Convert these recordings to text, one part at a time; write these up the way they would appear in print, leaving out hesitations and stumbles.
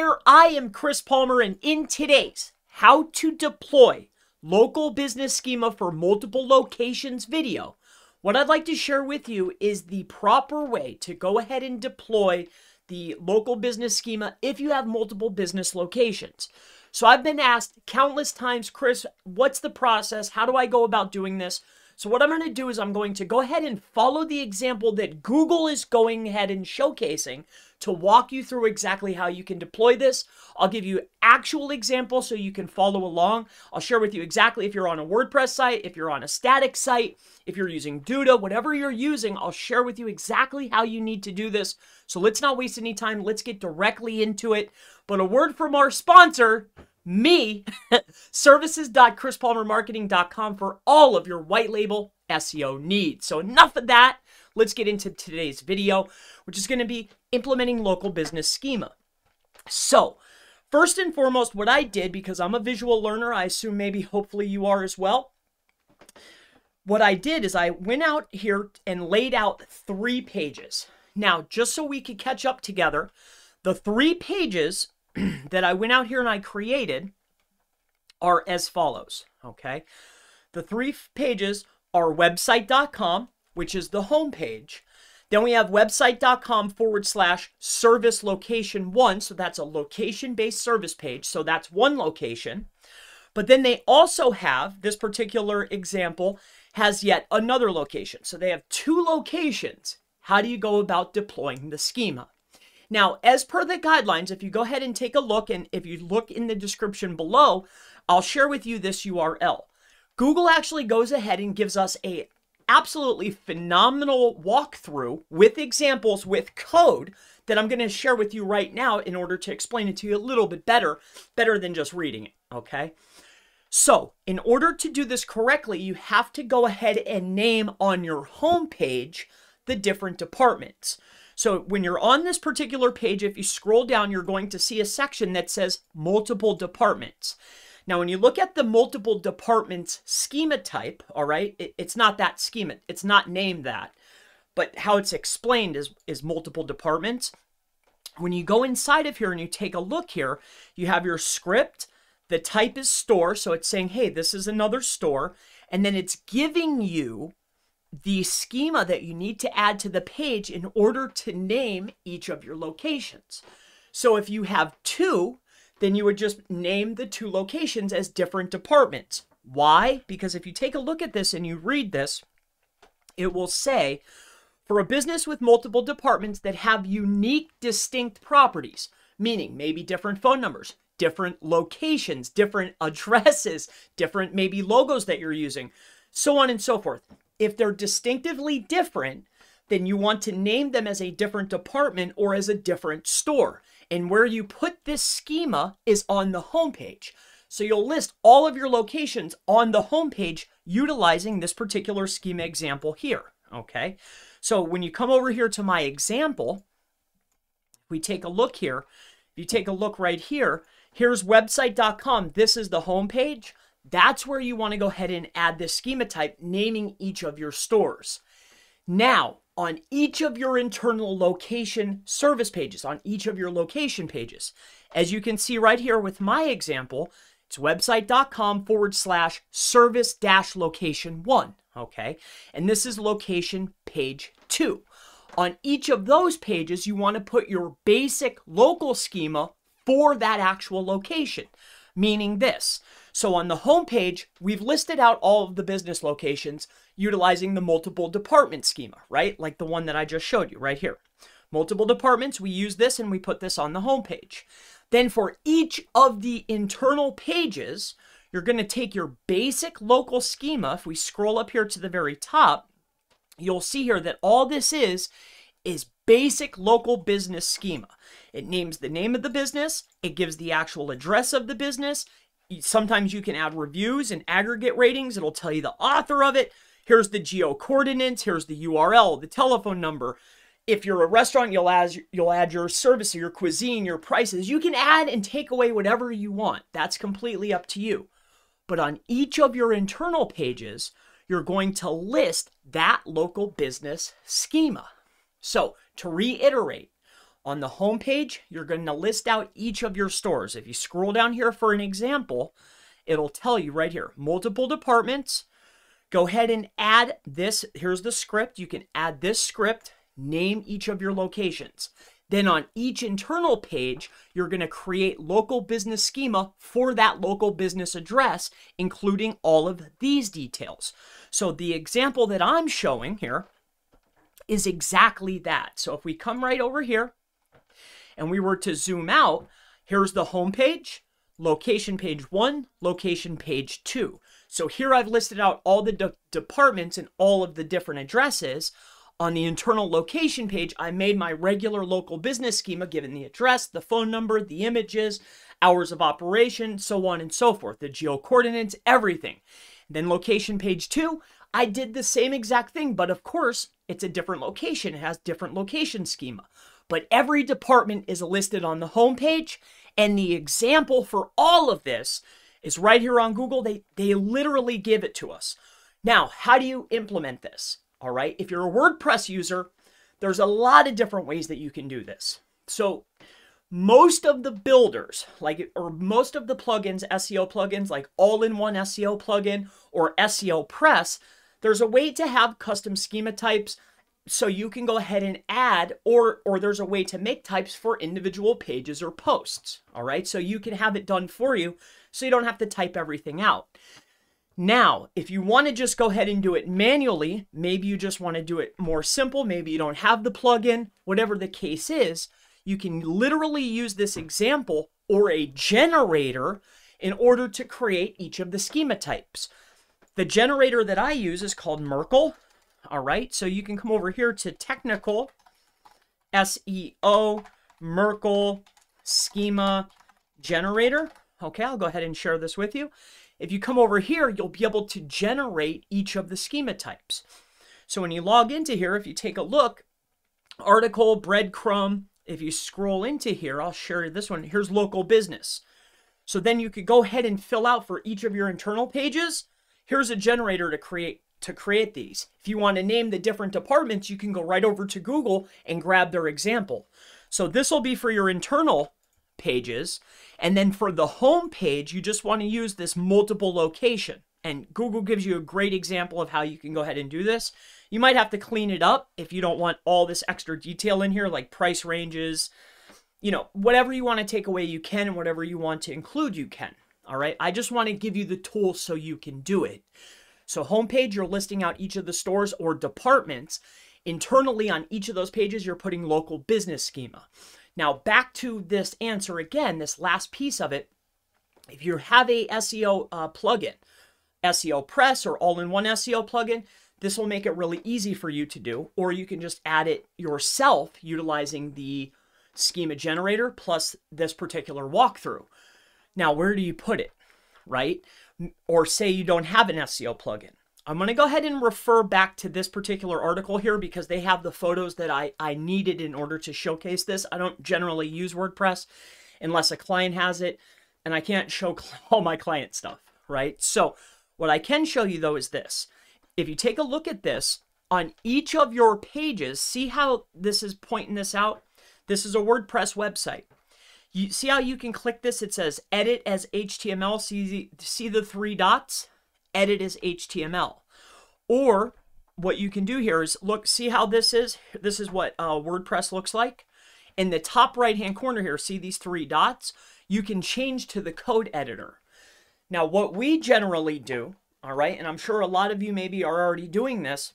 there, I am Chris Palmer, and in today's How to Deploy Local Business Schema for Multiple Locations video, what I'd like to share with you is the proper way to go ahead and deploy the local business schema if you have multiple business locations. So I've been asked countless times, Chris, what's the process? How do I go about doing this? So what I'm going to do is I'm going to go ahead and follow the example that Google is going ahead and showcasing to walk you through exactly how you can deploy this. I'll give you actual examples so you can follow along. I'll share with you exactly if you're on a WordPress site, if you're on a static site, if you're using Duda, whatever you're using, I'll share with you exactly how you need to do this. So let's not waste any time. Let's get directly into it. But a word from our sponsor, me, services.chrispalmermarketing.com, for all of your white label SEO needs. So enough of that. Let's get into today's video, which is going to be implementing local business schema. So first and foremost, what I did, because I'm a visual learner, I assume maybe hopefully you are as well. What I did is I went out here and laid out 3 pages. Now, just so we could catch up together, the 3 pages that I went out here and I created are as follows, okay? The 3 pages are website.com, which is the home page. Then we have website.com/service-location-1. So that's a location-based service page. So that's one location. But then they also have, this particular example has yet another location. So they have 2 locations. How do you go about deploying the schema? Now, as per the guidelines, if you go ahead and take a look, and if you look in the description below, I'll share with you this URL. Google actually goes ahead and gives us an absolutely phenomenal walkthrough with examples, with code that I'm going to share with you right now in order to explain it to you a little bit better than just reading it, okay? So in order to do this correctly, you have to go ahead and name on your home page the different departments. So when you're on this particular page, if you scroll down, you're going to see a section that says multiple departments. Now, when you look at the multiple departments schema type, all right, it's not that schema. It's not named that. But how it's explained is multiple departments. When you go inside of here and you take a look here, you have your script. The type is store. So it's saying, hey, this is another store. And then it's giving you the schema that you need to add to the page in order to name each of your locations. So if you have 2, then you would just name the 2 locations as different departments. Why? Because if you take a look at this and you read this, it will say, for a business with multiple departments that have unique, distinct properties, meaning maybe different phone numbers, different locations, different addresses, different maybe logos that you're using, so on and so forth. If they're distinctively different, then you want to name them as a different department or as a different store. And where you put this schema is on the homepage. So you'll list all of your locations on the homepage utilizing this particular schema example here, okay? So when you come over here to my example, we take a look here. If you take a look right here, here's website.com. This is the homepage. That's where you want to go ahead and add this schema type, naming each of your stores. Now, on each of your internal location service pages, on each of your location pages, as you can see right here with my example, it's website.com/service-location-1, okay? And this is location page 2. On each of those pages, you want to put your basic local schema for that actual location, meaning this. So on the home page, we've listed out all of the business locations utilizing the multiple department schema, right? Like the one that I just showed you right here. Multiple departments, we use this and we put this on the home page. Then for each of the internal pages, you're going to take your basic local schema. If we scroll up here to the very top, you'll see here that all this is basic local business schema. It names the name of the business. It gives the actual address of the business. Sometimes you can add reviews and aggregate ratings. It'll tell you the author of it. Here's the geo coordinates. Here's the URL, the telephone number. If you're a restaurant, you'll add your service, your cuisine, your prices. You can add and take away whatever you want. That's completely up to you. But on each of your internal pages, you're going to list that local business schema. So to reiterate, On the home page, you're going to list out each of your stores. If you scroll down here for an example, it'll tell you right here, multiple departments. Go ahead and add this. Here's the script. You can add this script, name each of your locations. Then on each internal page, you're going to create local business schema for that local business address, including all of these details. So the example that I'm showing here is exactly that. So if we come right over here, and we were to zoom out, here's the home page, location page 1, location page 2. So here I've listed out all the departments and all of the different addresses. On the internal location page, I made my regular local business schema, given the address, the phone number, the images, hours of operation, so on and so forth, the geo coordinates, everything. Then location page 2, I did the same exact thing, but of course, it's a different location. It has different location schema. But every department is listed on the home page, and the example for all of this is right here on Google. They literally give it to us. Now, how do you implement this? All right, if you're a WordPress user, there's a lot of different ways that you can do this. So most of the builders, most of the plugins, SEO plugins, like all-in-one SEO plugin or SEO Press, there's a way to have custom schema types. So you can go ahead and add, or there's a way to make types for individual pages or posts. All right, so you can have it done for you, so you don't have to type everything out. Now, if you want to just go ahead and do it manually, maybe you just want to do it more simple, maybe you don't have the plugin, whatever the case is, you can literally use this example or a generator in order to create each of the schema types. The generator that I use is called Merkle. All right, so you can come over here to technical, SEO, Merkle, schema generator. Okay, I'll go ahead and share this with you. If you come over here, you'll be able to generate each of the schema types. So when you log into here, if you take a look, article, breadcrumb, if you scroll into here, I'll share this one. Here's local business. So then you could go ahead and fill out for each of your internal pages. Here's a generator to create these. If you want to name the different departments, you can go right over to Google and grab their example. So this will be for your internal pages. And then for the home page, you just want to use this multiple location. And Google gives you a great example of how you can go ahead and do this. You might have to clean it up if you don't want all this extra detail in here, like price ranges, you know, whatever you want to take away, you can, and whatever you want to include, you can. All right. I just want to give you the tool so you can do it. So homepage, you're listing out each of the stores or departments. Internally on each of those pages, you're putting local business schema. Now back to this answer again, this last piece of it. If you have a SEO plugin, SEO Press or all-in-one SEO plugin, this will make it really easy for you to do, or you can just add it yourself utilizing the schema generator plus this particular walkthrough. Now, where do you put it, right? Or say you don't have an SEO plugin. I'm going to go ahead and refer back to this particular article here because they have the photos that I needed in order to showcase this. I don't generally use WordPress unless a client has it, and I can't show all my client stuff, right? So what I can show you, though, is this. If you take a look at this, on each of your pages, see how this is pointing this out? This is a WordPress website. You see how you can click this? It says edit as HTML. See the three dots? Edit as HTML. Or what you can do here is look, see how this is? This is what WordPress looks like. In the top right-hand corner here, see these three dots? You can change to the code editor. Now, what we generally do, all right, and I'm sure a lot of you maybe are already doing this,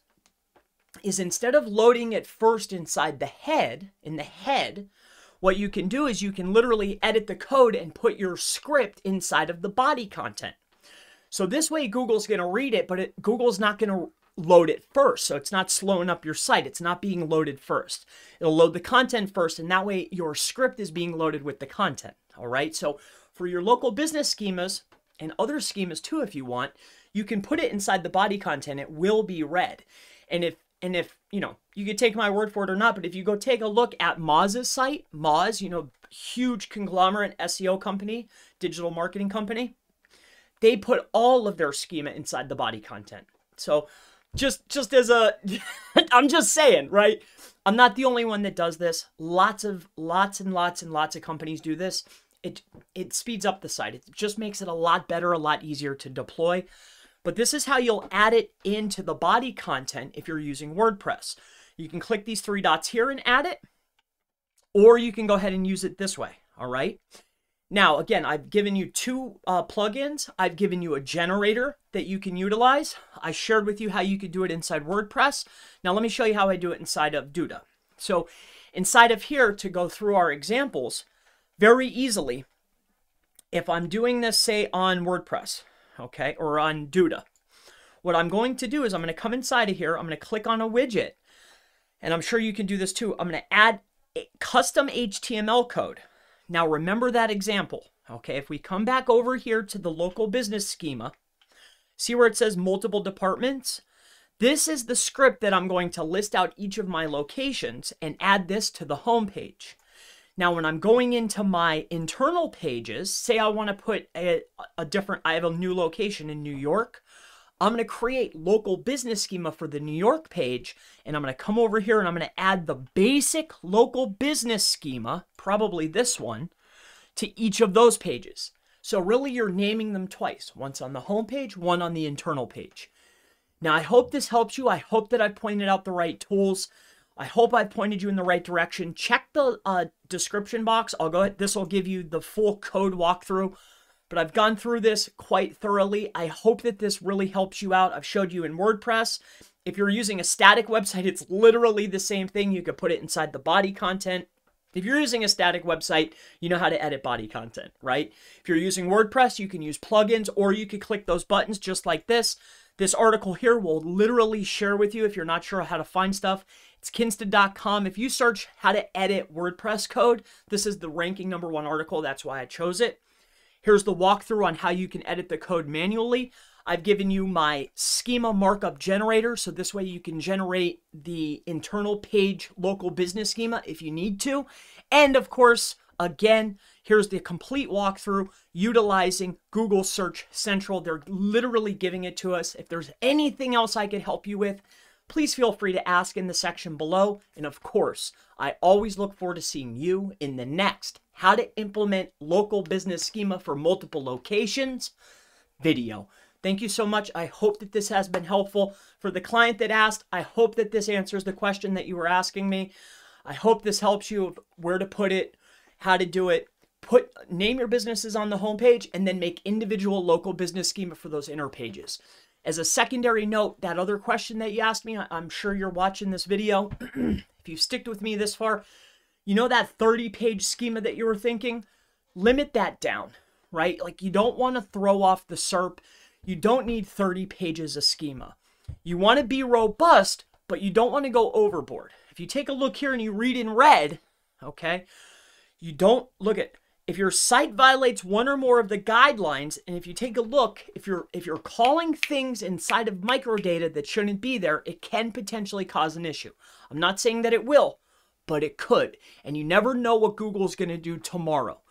is instead of loading it first inside the head, what you can do is you can literally edit the code and put your script inside of the body content. So this way Google's going to read it, but Google's not going to load it first. So it's not slowing up your site. It's not being loaded first. It'll load the content first, and that way your script is being loaded with the content. All right. So for your local business schemas and other schemas too, if you want, you can put it inside the body content. It will be read. And if you know, you could take my word for it or not, but if you go take a look at Moz's site, Moz, you know, huge conglomerate SEO company, digital marketing company, they put all of their schema inside the body content. So Just as a, I'm just saying, right? I'm not the only one that does this. Lots and lots of companies do this. It speeds up the site. It just makes it a lot better, a lot easier to deploy. But this is how you'll add it into the body content if you're using WordPress. You can click these three dots here and add it, or you can go ahead and use it this way, all right? Now, again, I've given you two plugins. I've given you a generator that you can utilize. I shared with you how you could do it inside WordPress. Now, let me show you how I do it inside of Duda. So inside of here, to go through our examples, very easily, if I'm doing this, say, on WordPress, okay, or on Duda, what I'm going to do is I'm going to come inside of here. I'm going to click on a widget, and I'm sure you can do this too. I'm going to add a custom HTML code. Now, remember that example, okay? If we come back over here to the local business schema, see where it says multiple departments? This is the script that I'm going to list out each of my locations and add this to the home page. Now, when I'm going into my internal pages, say I want to put I have a new location in New York. I'm going to create local business schema for the New York page, and I'm going to come over here and I'm going to add the basic local business schema, probably this one, to each of those pages. So really you're naming them twice, once on the home page, one on the internal page. Now I hope this helps you. I hope that I pointed out the right tools. I hope I pointed you in the right direction. Check the description box. This will give you the full code walkthrough. But I've gone through this quite thoroughly. I hope that this really helps you out. I've showed you in WordPress. If you're using a static website, it's literally the same thing. You could put it inside the body content. If you're using a static website, you know how to edit body content, right? If you're using WordPress, you can use plugins, or you could click those buttons just like this. This article here will literally share with you if you're not sure how to find stuff. It's Kinsta.com. If you search how to edit WordPress code, this is the ranking #1 article. That's why I chose it. Here's the walkthrough on how you can edit the code manually. I've given you my schema markup generator, so this way you can generate the internal page local business schema if you need to. And of course, again, here's the complete walkthrough utilizing Google Search Central. They're literally giving it to us. If there's anything else I could help you with, please feel free to ask in the section below. And of course, I always look forward to seeing you in the next How to Implement Local Business Schema for Multiple Locations video. Thank you so much. I hope that this has been helpful. For the client that asked, I hope that this answers the question that you were asking me. I hope this helps you of where to put it, how to do it. Name your businesses on the homepage and then make individual local business schema for those inner pages. As a secondary note, that other question that you asked me, I'm sure you're watching this video. If you've sticked with me this far, you know that 30-page schema that you were thinking? Limit that down, right? Like, you don't want to throw off the SERP. You don't need 30 pages of schema. You want to be robust, but you don't want to go overboard. If you take a look here and you read in red, okay, you don't look at... If your site violates one or more of the guidelines, and if you take a look, if you're calling things inside of microdata that shouldn't be there, it can potentially cause an issue. I'm not saying that it will, but it could. And you never know what Google's going to do tomorrow.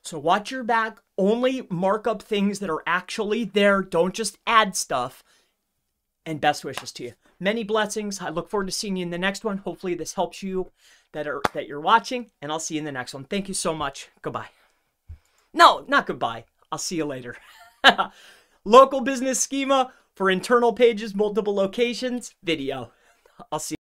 So watch your back. Only mark up things that are actually there. Don't just add stuff. And best wishes to you. Many blessings. I look forward to seeing you in the next one. Hopefully this helps you that you're watching, and I'll see you in the next one. Thank you so much. Goodbye. No, not goodbye. I'll see you later. Local business schema for internal pages, multiple locations video. I'll see you.